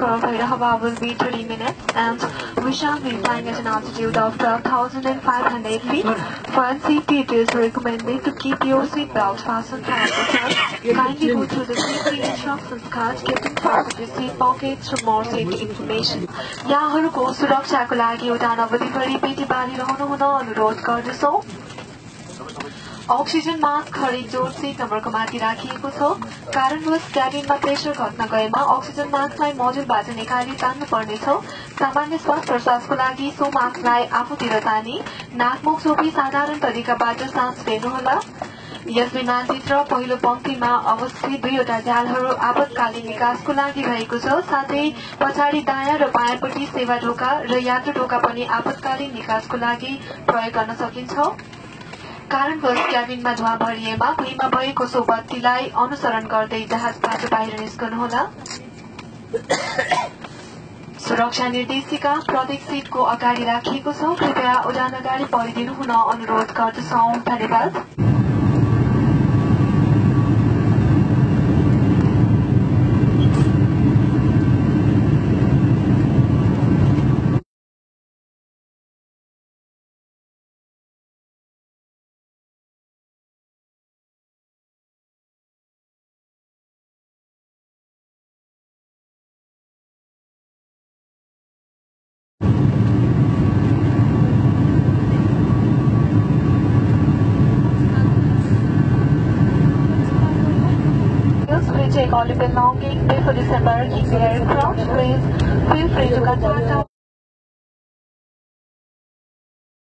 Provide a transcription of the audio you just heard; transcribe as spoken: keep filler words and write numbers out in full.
for Faridabad will be thirty minutes, and we shall be flying at an altitude of twelve thousand five hundred feet. For seafarers, we recommend to keep your seatbelt fastened tight. Kindly go to the safety instructions card kept inside of your seat pockets for more safety information. यहाँहरुको सुरक्षाको लागि एउटा नवलपरी पेटी बानी रहनुहुन अनुरोध गर्दछौ. Oxygen mask खरी जोड seat नम्बरको माथि राखिएको छ. कारणवश क्याबिनमा प्रेसर घट्न गएमा oxygen maskलाई मोजुलबाट निकाली तान्नु पर्नेछ. सामान्य श्वास प्रश्वासको लागि सो मास्कलाई आफूतिर तानी नाक मुख सोपी साधारण तरिकाबाट सास फेर्नुहोला. यस विमानभित्र पहिलो पंक्तिमा अवस्थित दुईवटा झ्यालहरू आपतकालीन विकासको लागि रहेको छ. साथै पछाडी दायाँ र बायाँपट्टि सेवा ढोका र यात्रु ढोका पनि आपतकालीन विकासको लागि प्रयोग गर्न सकिन्छ. कारणवश क्याबिनमा धुवा भरिएमा भुइँमा भएको सो बत्तीलाई अनुसरण गर्दै जहाजबाट बाहिर निस्कनुहोला. सुरक्षा निर्देशिका प्रत्येक सीटको अगाडि राखिएको छ. कृपया उडान अगाडि परिदिनु हुन अनुरोध गर्दछौं. धन्यवाद. All the belongings before disembarking the aircraft, please feel free to contact us.